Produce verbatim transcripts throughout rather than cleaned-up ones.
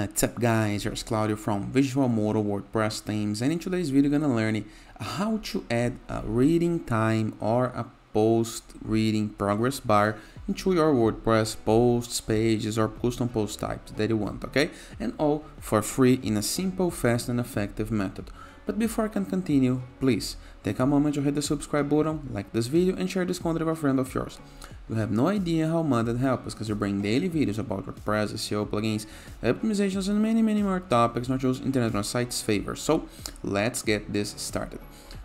What's uh, up guys, here's Claudio from Visualmodo WordPress Themes, and in today's video I'm gonna learn how to add a reading time or a post reading progress bar into your WordPress posts, pages or custom post types that you want, okay? And all for free in a simple, fast and effective method. But before I can continue, please take a moment to hit the subscribe button, like this video and share this content with a friend of yours. You have no idea how much that helps us, because we bring daily videos about WordPress, S E O plugins, optimizations and many many more topics, not just international sites favor. So let's get this started.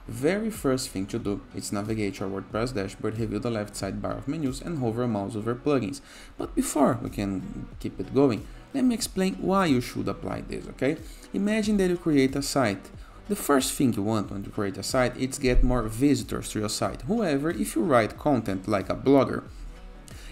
Very first thing to do is navigate your WordPress dashboard, review the left sidebar of menus and hover a mouse over plugins. But before we can keep it going, let me explain why you should apply this, okay? Imagine that you create a site. The first thing you want when you create a site is get more visitors to your site. However, if you write content like a blogger,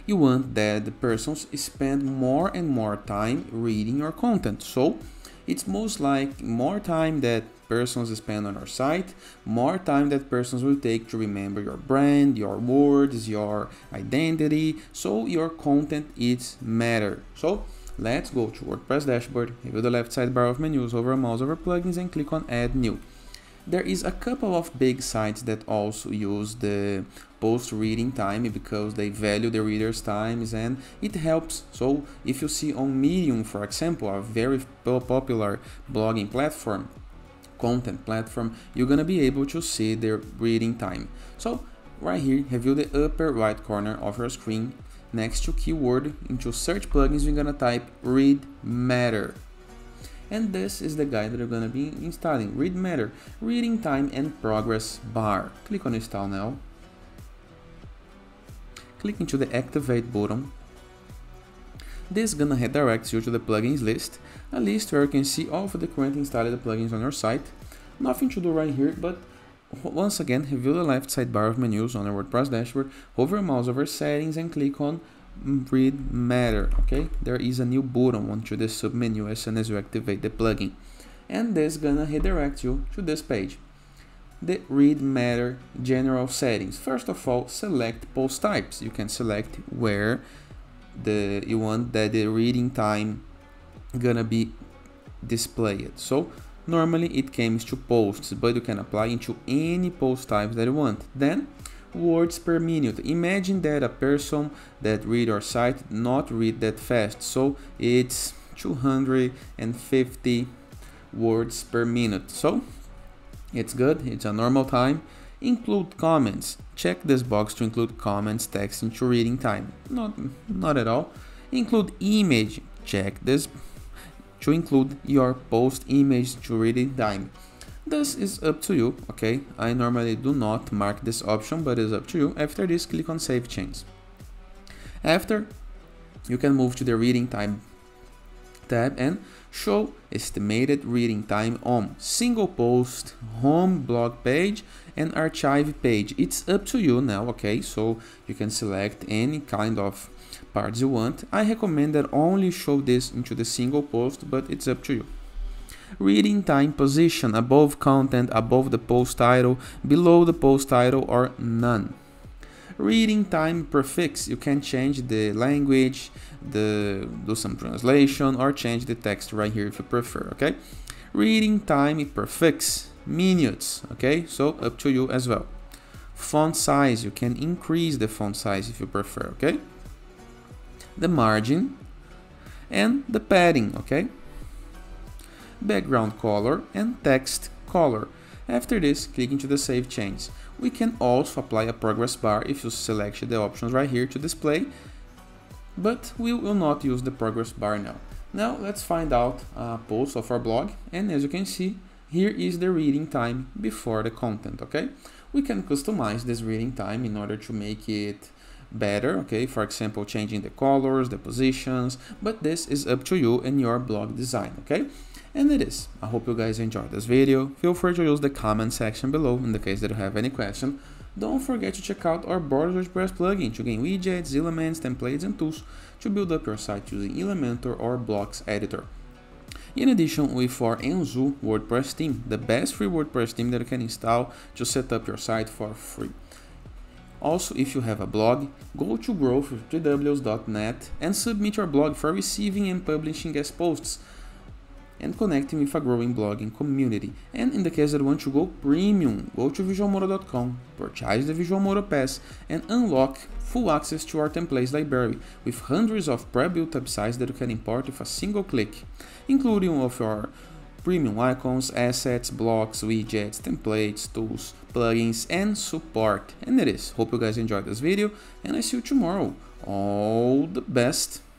you want that the persons spend more and more time reading your content. So it's most like more time that persons spend on your site, more time that persons will take to remember your brand, your words, your identity. So your content is matter. So let's go to WordPress dashboard, review the left sidebar of menus, over a mouse over plugins and click on add new. There is a couple of big sites that also use the post reading time because they value the reader's times and it helps. So if you see on Medium, for example, a very popular blogging platform, content platform, you're gonna be able to see their reading time. So right here, review the upper right corner of your screen. Next to keyword, into search plugins, we're gonna type Read Matter. And this is the guide that you're gonna be installing, Read Matter, Reading Time and Progress Bar. Click on Install now. Click into the Activate button. This gonna redirect you to the plugins list, a list where you can see all of the currently installed plugins on your site. Nothing to do right here, but once again, review the left sidebar of menus on the WordPress dashboard, hover mouse over settings and click on Read Matter, okay? There is a new button onto the submenu as soon as you activate the plugin. And this is gonna redirect you to this page. The Read Matter general settings. First of all, select post types. You can select where the you want that the reading time gonna be displayed. So normally it comes to posts, but you can apply into any post type that you want. Then words per minute. Imagine that a person that read your site not read that fast, so it's two hundred fifty words per minute. So it's good, it's a normal time. Include comments. Check this box to include comments, text into reading time. Not, not at all. Include image. Check this to include your post image to reading time. This is up to you, okay? I normally do not mark this option, but it's up to you. After this, click on Save Changes. After, you can move to the Reading Time tab and show estimated reading time on single post, home blog page and archive page. It's up to you now, okay? So you can select any kind of parts you want. I recommend that only show this into the single post, but it's up to you. Reading time position, above content, above the post title, below the post title or none. Reading time prefix, you can change the language, the do some translation or change the text right here if you prefer, okay? Reading time prefix, minutes, okay? So up to you as well. Font size, you can increase the font size if you prefer, okay? The margin and the padding, okay? Background color and text color. After this, click into the Save Changes. We can also apply a progress bar if you select the options right here to display, but we will not use the progress bar now. Now let's find out a post of our blog, and as you can see, here is the reading time before the content, okay? We can customize this reading time in order to make it better, okay? For example, changing the colors, the positions, but this is up to you and your blog design, okay? And it is. I hope you guys enjoyed this video. Feel free to use the comment section below in the case that you have any question. Don't forget to check out our Borders WordPress plugin to gain widgets, elements, templates and tools to build up your site using Elementor or Blocks Editor. In addition, we for Enzo WordPress theme, the best free WordPress theme that you can install to set up your site for free. Also, if you have a blog, go to growth g w s dot net and submit your blog for receiving and publishing guest posts. and connecting with a growing blogging community. And in the case that you want to go premium, go to visualmodo dot com, purchase the Visualmodo Pass, and unlock full access to our templates library with hundreds of pre-built websites that you can import with a single click, including all of our premium icons, assets, blocks, widgets, templates, tools, plugins, and support. And it is. Hope you guys enjoyed this video, and I see you tomorrow. All the best!